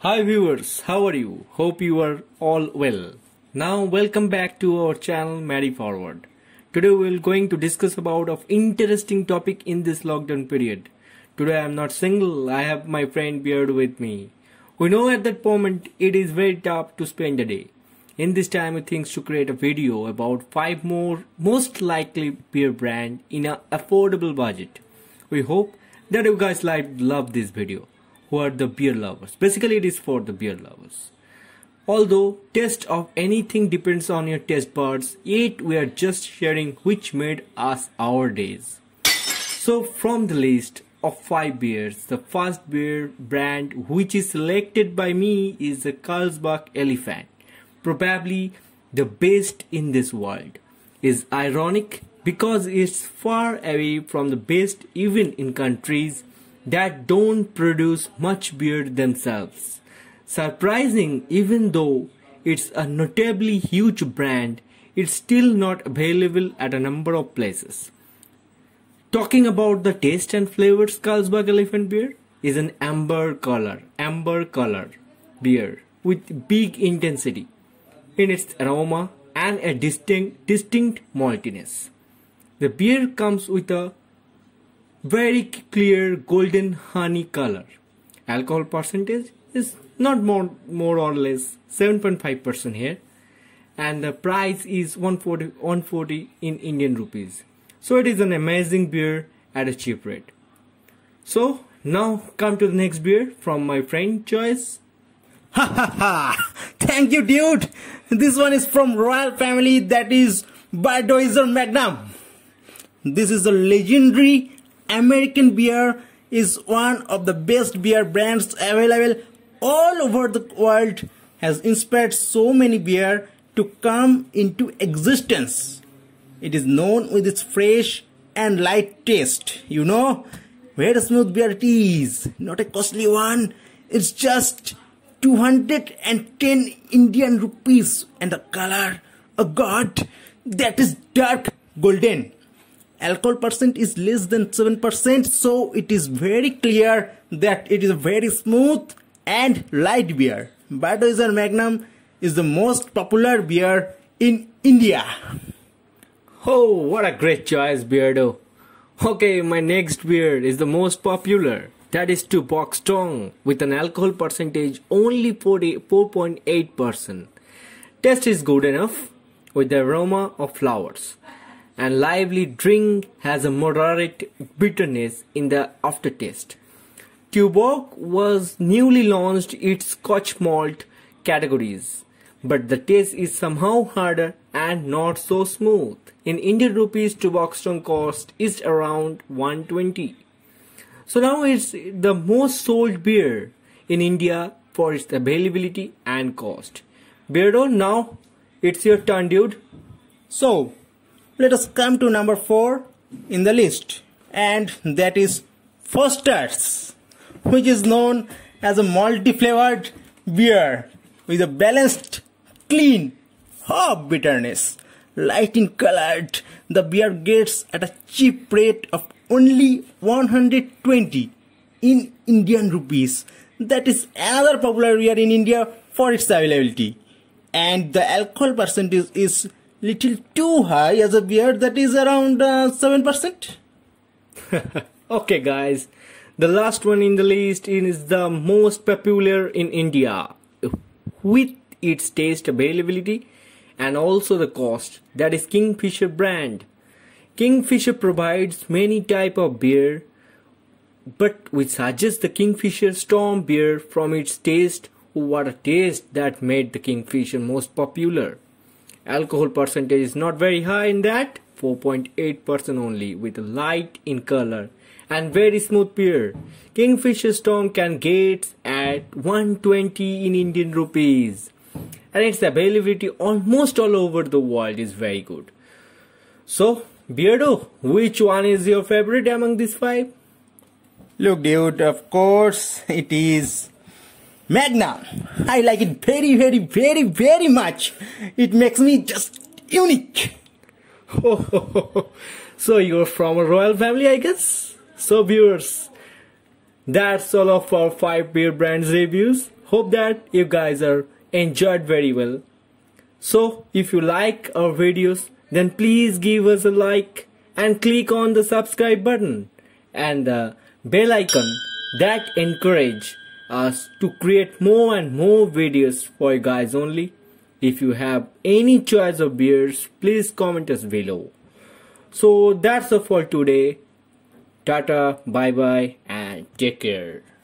Hi viewers, how are you? Hope you are all well. Now welcome back to our channel Marry Forward. Today we are going to discuss about an interesting topic in this lockdown period. Today I am not single, I have my friend Beardo with me. We know at that moment it is very tough to spend a day. In this time he thinks to create a video about 5 more most likely beer brand in an affordable budget. We hope that you guys love this video. Who are the beer lovers? Basically, it is for the beer lovers. Although taste of anything depends on your taste buds, yet we are just sharing which made us our days. So from the list of 5 beers, the first beer brand which is selected by me is the Carlsberg Elephant. Probably the best in this world. It's ironic because it's far away from the best even in countries that don't produce much beer themselves. Surprising, even though it's a notably huge brand, it's still not available at a number of places. Talking about the taste and flavors, Carlsberg Elephant beer is an amber color beer with big intensity in its aroma and a distinct maltiness. The beer comes with a very clear golden honey color. Alcohol percentage is not more or less 7.5% here, and the price is 140 in Indian rupees. So it is an amazing beer at a cheap rate. So now come to the next beer from my friend Choice. Ha ha ha! Thank you, dude. This one is from Royal Family, that is Budweiser Magnum. This is a legendary American beer, is one of the best beer brands available all over the world, has inspired so many beer to come into existence. It is known with its fresh and light taste, you know, very smooth beer it is, not a costly one. It's just 210 Indian rupees, and the color, oh god, that is dark golden. Alcohol percent is less than 7%, so it is very clear that it is very smooth and light beer. Budweiser Magnum is the most popular beer in India. Oh, what a great choice, Beardo. Okay, my next beer is the most popular. That is Tuborg Strong with an alcohol percentage only 4.8%. Taste is good enough with the aroma of flowers, and lively drink has a moderate bitterness in the aftertaste. Tuborg was newly launched its Scotch malt categories, but the taste is somehow harder and not so smooth. In Indian rupees, Tuborg Strong cost is around 120. So now it's the most sold beer in India for its availability and cost. Beardo, now it's your turn, dude. So let us come to number 4 in the list, and that is Foster's, which is known as a multi-flavored beer with a balanced, clean hop bitterness. Light in color, the beer gets at a cheap rate of only 120 in Indian rupees. That is another popular beer in India for its availability, and the alcohol percentage is little too high as a beer, that is around 7%. Okay guys, the last one in the list is the most popular in India with its taste, availability and also the cost, that is Kingfisher brand. Kingfisher provides many type of beer, but we suggest the Kingfisher Storm beer from its taste. What a taste that made the Kingfisher most popular. Alcohol percentage is not very high in that, 4.8% only, with light in color and very smooth beer. Kingfisher Storm can get at 120 in Indian rupees, and its availability almost all over the world is very good. So Beardo, which one is your favorite among these 5? Look dude, of course it is Magnum. I like it very much. It makes me just unique. So you're from a royal family, I guess. So viewers, That's all of our 5 beer brands reviews. Hope that you guys are enjoyed very well. So if you like our videos, then please give us a like and click on the subscribe button and the bell icon that encourage us to create more and more videos for you guys only. If you have any choice of beers, please comment us below. So that's all for today. Tata, bye bye and take care.